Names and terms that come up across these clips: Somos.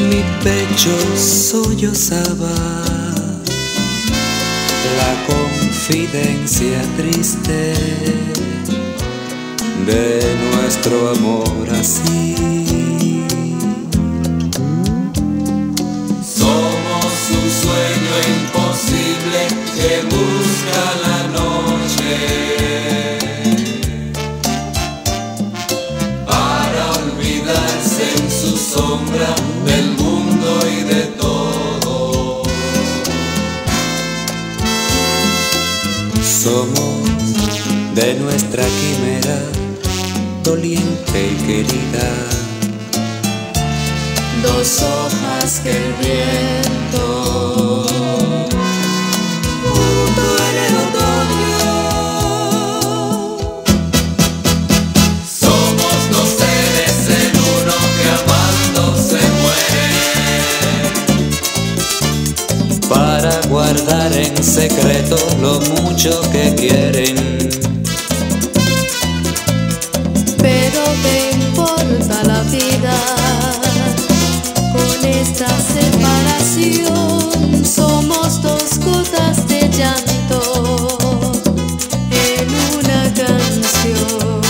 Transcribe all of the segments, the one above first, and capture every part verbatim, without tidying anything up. mi pecho sollozaba la confidencia triste de nuestro amor así. Somos un sueño imposible que busca la noche para olvidarse en su sombra del mundo y de todo. Somos de nuestra quimera doliente y querida, dos hojas que el viento junto en el otoño. Somos dos seres en uno que amando se mueren, para guardar en secreto lo mucho que quieren. Somos dos gotas de llanto en una canción.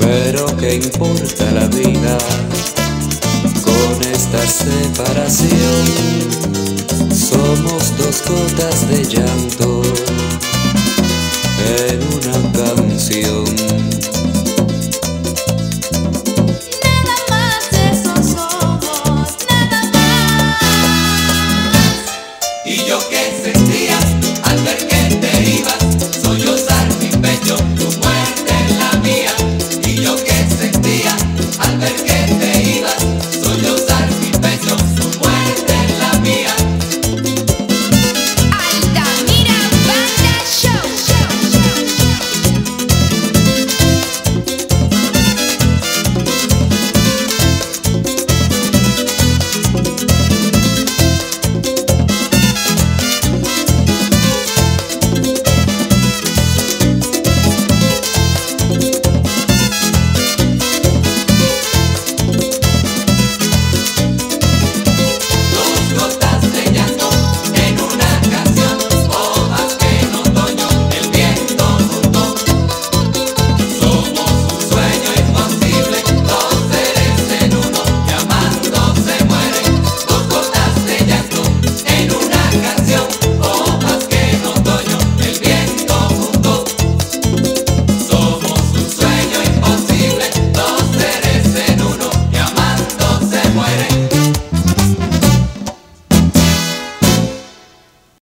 Pero qué importa la vida con esta separación. Somos dos gotas de llanto en una canción.